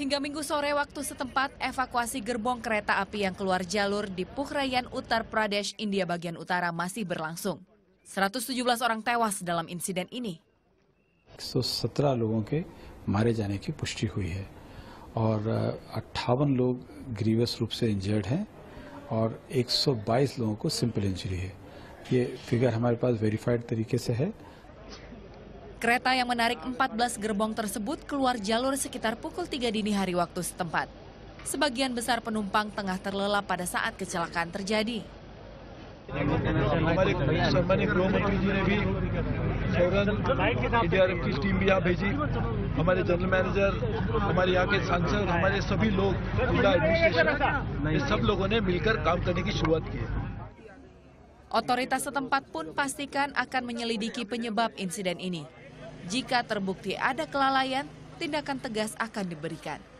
Hingga Minggu sore waktu setempat, evakuasi gerbong kereta api yang keluar jalur di Pukhrayan, Utar Pradesh, India bagian utara masih berlangsung. 117 orang tewas dalam insiden ini. 117 लोगों के मारे जाने की पुष्टि हुई है और 58 लोग ग्रीवियस रूप से इंजर्ड हैं और 122 लोगों को सिंपल इंजरी है। ये फिगर हमारे पास वेरीफाइड तरीके से है। Kereta yang menarik 14 gerbong tersebut keluar jalur sekitar pukul 3 dini hari waktu setempat. Sebagian besar penumpang tengah terlelap pada saat kecelakaan terjadi. Otoritas setempat pun pastikan akan menyelidiki penyebab insiden ini. Jika terbukti ada kelalaian, tindakan tegas akan diberikan.